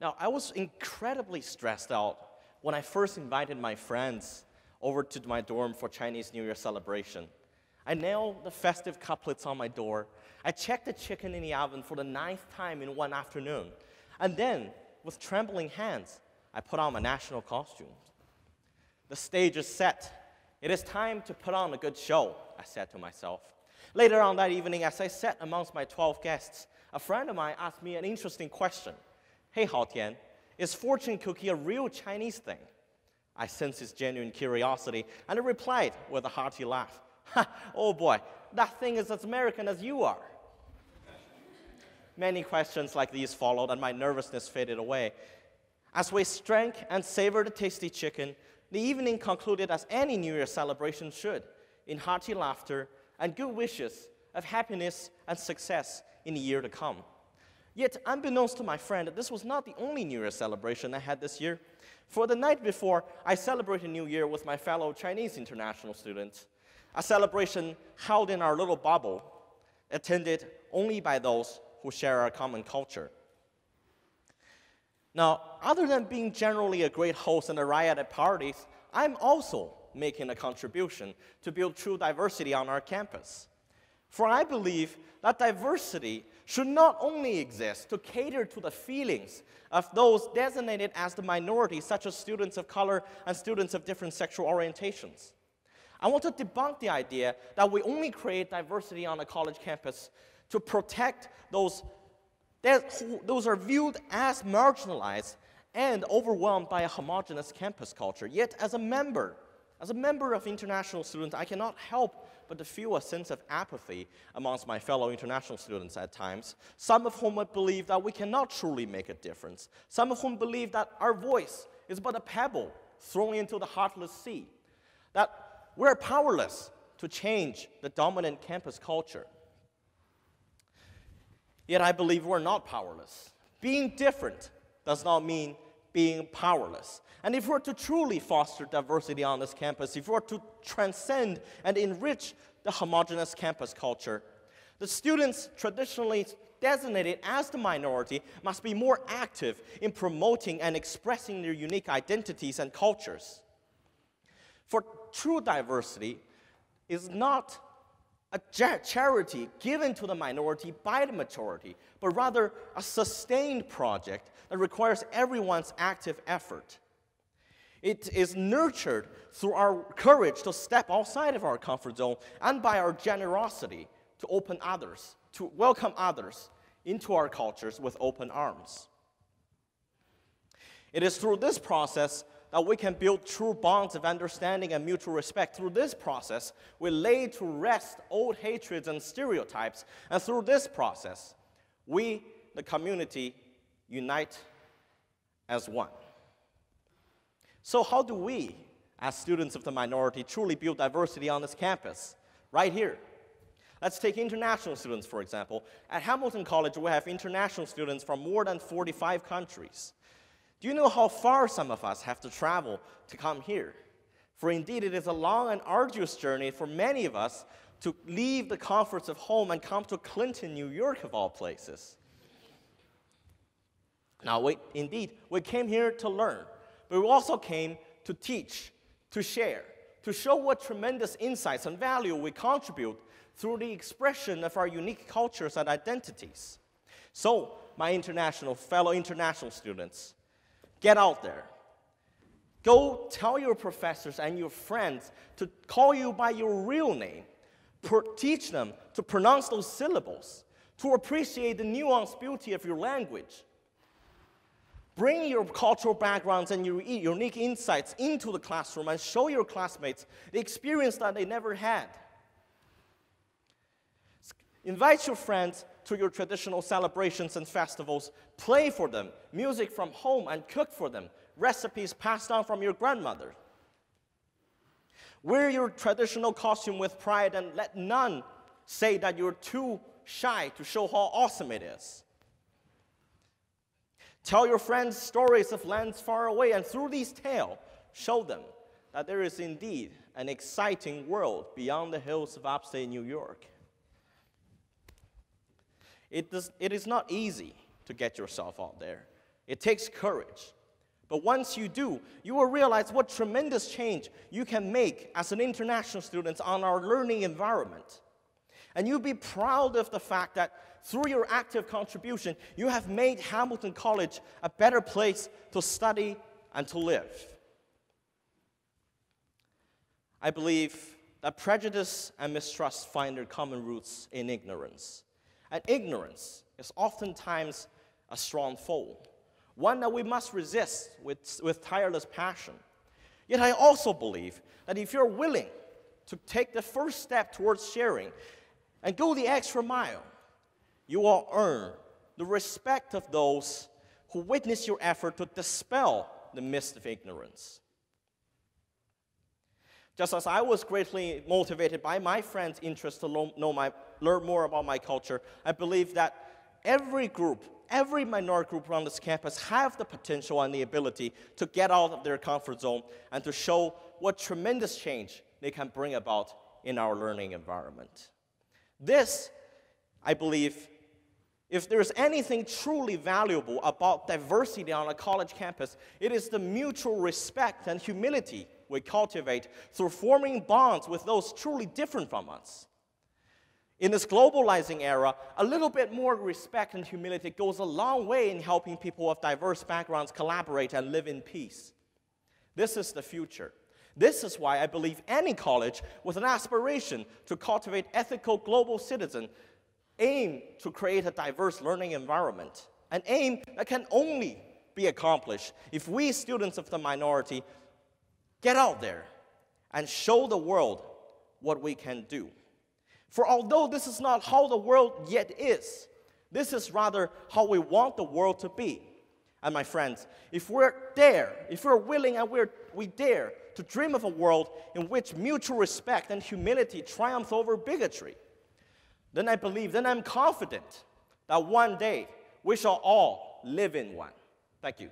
Now, I was incredibly stressed out when I first invited my friends over to my dorm for Chinese New Year celebration. I nailed the festive couplets on my door. I checked the chicken in the oven for the 9th time in one afternoon. And then, with trembling hands, I put on my national costume. The stage is set. It is time to put on a good show, I said to myself. Later on that evening, as I sat amongst my 12 guests, a friend of mine asked me an interesting question. Hey, Haotian, is fortune cookie a real Chinese thing? I sensed his genuine curiosity, and I replied with a hearty laugh. Ha, oh boy, that thing is as American as you are. Many questions like these followed, and my nervousness faded away. As we drank and savored the tasty chicken, the evening concluded as any New Year celebration should, in hearty laughter and good wishes of happiness and success in the year to come. Yet, unbeknownst to my friend, this was not the only New Year celebration I had this year. For the night before, I celebrated New Year with my fellow Chinese international students, a celebration held in our little bubble, attended only by those who share our common culture. Now, other than being generally a great host and a riot at parties, I'm also making a contribution to build true diversity on our campus. For I believe that diversity should not only exist to cater to the feelings of those designated as the minority, such as students of color and students of different sexual orientations. I want to debunk the idea that we only create diversity on a college campus to protect those who are viewed as marginalized and overwhelmed by a homogenous campus culture. Yet, as a member of international students, I cannot help but to feel a sense of apathy amongst my fellow international students at times, some of whom would believe that we cannot truly make a difference, some of whom believe that our voice is but a pebble thrown into the heartless sea, that we're powerless to change the dominant campus culture. Yet I believe we're not powerless. Being different does not mean being powerless. And if we're to truly foster diversity on this campus, if we're to transcend and enrich the homogeneous campus culture, the students traditionally designated as the minority must be more active in promoting and expressing their unique identities and cultures. For true diversity is not a charity given to the minority by the majority, but rather a sustained project that requires everyone's active effort. It is nurtured through our courage to step outside of our comfort zone and by our generosity to open others, to welcome others into our cultures with open arms. It is through this process that we can build true bonds of understanding and mutual respect. Through this process, we lay to rest old hatreds and stereotypes. And through this process, we, the community, unite as one. So how do we, as students of the minority, truly build diversity on this campus? Right here. Let's take international students, for example. At Hamilton College, we have international students from more than 45 countries. Do you know how far some of us have to travel to come here? For indeed, it is a long and arduous journey for many of us to leave the comforts of home and come to Clinton, New York, of all places. Now, we came here to learn, but we also came to teach, to share, to show what tremendous insights and value we contribute through the expression of our unique cultures and identities. So, my fellow international students, get out there. Go tell your professors and your friends to call you by your real name. Teach them to pronounce those syllables, to appreciate the nuanced beauty of your language. Bring your cultural backgrounds and your unique insights into the classroom and show your classmates the experience that they never had. Invite your friends to your traditional celebrations and festivals, play for them, music from home and cook for them, recipes passed down from your grandmother. Wear your traditional costume with pride and let none say that you're too shy to show how awesome it is. Tell your friends stories of lands far away and through these tales, show them that there is indeed an exciting world beyond the hills of upstate New York. It is not easy to get yourself out there, It takes courage. But once you do, you will realize what tremendous change you can make as an international student on our learning environment. And you'll be proud of the fact that through your active contribution, you have made Hamilton College a better place to study and to live. I believe that prejudice and mistrust find their common roots in ignorance. And ignorance is oftentimes a strong foe, one that we must resist with tireless passion. Yet I also believe that if you're willing to take the first step towards sharing and go the extra mile, you will earn the respect of those who witness your effort to dispel the mist of ignorance. Just as I was greatly motivated by my friends' interest to learn more about my culture, I believe that every group, every minority group on this campus have the potential and the ability to get out of their comfort zone and to show what tremendous change they can bring about in our learning environment. This, I believe, if there's anything truly valuable about diversity on a college campus, it is the mutual respect and humility we cultivate through forming bonds with those truly different from us. In this globalizing era, a little bit more respect and humility goes a long way in helping people of diverse backgrounds collaborate and live in peace. This is the future. This is why I believe any college with an aspiration to cultivate ethical global citizens aim to create a diverse learning environment, an aim that can only be accomplished if we students of the minority get out there and show the world what we can do. For although this is not how the world yet is, this is rather how we want the world to be. And my friends, if we're there, if we're willing and we dare to dream of a world in which mutual respect and humility triumph over bigotry, then I believe, then I'm confident that one day we shall all live in one. Thank you.